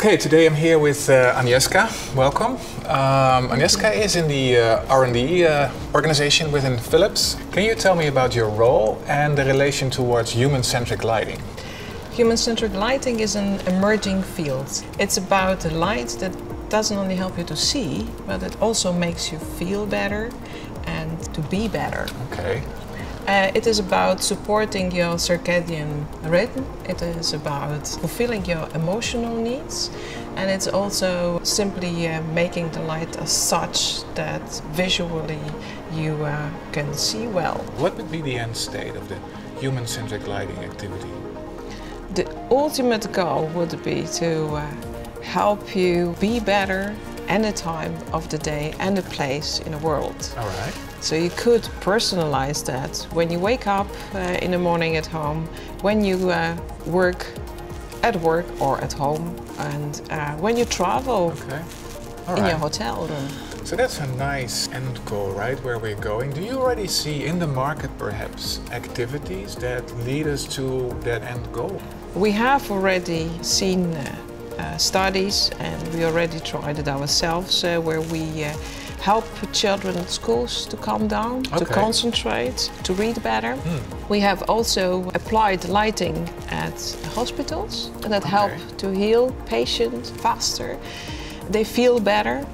Okay, today I'm here with Agnieszka. Welcome. Agnieszka is in the R&D organization within Philips. Can you tell me about your role and the relation towards human-centric lighting? Human-centric lighting is an emerging field. It's about the light that doesn't only help you to see, but it also makes you feel better and to be better. Okay. It is about supporting your circadian rhythm, it is about fulfilling your emotional needs, and it's also simply making the light as such that visually you can see well. What would be the end state of the human-centric lighting activity? The ultimate goal would be to help you be better any time of the day and a place in the world. All right. So you could personalize that when you wake up in the morning at home, when you work at work or at home, and when you travel in your hotel room. So that's a nice end goal, right, where we're going. Do you already see in the market, perhaps, activities that lead us to that end goal? We have already seen studies, and we already tried it ourselves, where we help children at schools to calm down, to concentrate, to read better. We have also applied lighting at hospitals that help to heal patients faster. They feel better.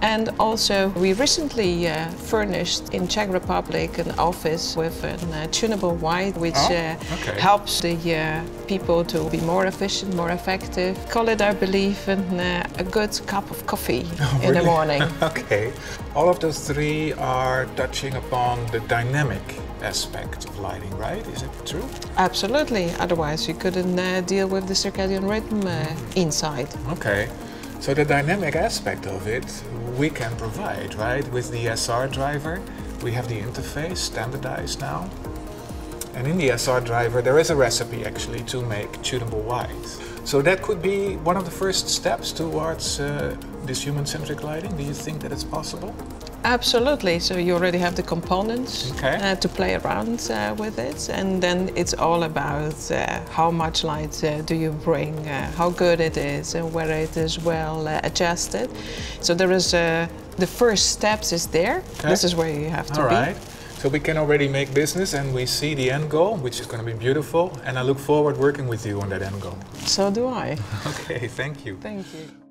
And also we recently furnished in Czech Republic an office with a tunable light, which helps the people to be more efficient, more effective. Call it, I believe, a good cup of coffee in the morning. Okay. All of those three are touching upon the dynamic aspect of lighting, right? Is it true? Absolutely. Otherwise you couldn't deal with the circadian rhythm inside. Okay. So the dynamic aspect of it we can provide, right? With the SR driver, we have the interface standardized now. And in the SR driver, there is a recipe actually to make tunable whites. So that could be one of the first steps towards this human-centric lighting. Do you think that it's possible? Absolutely. So you already have the components to play around with it, and then it's all about how much light do you bring, how good it is, and whether it is well adjusted. So there is the first steps is there. This is where you have to be. Right. So we can already make business, and we see the end goal, which is going to be beautiful. And I look forward working with you on that end goal. So do I. Okay. Thank you. Thank you.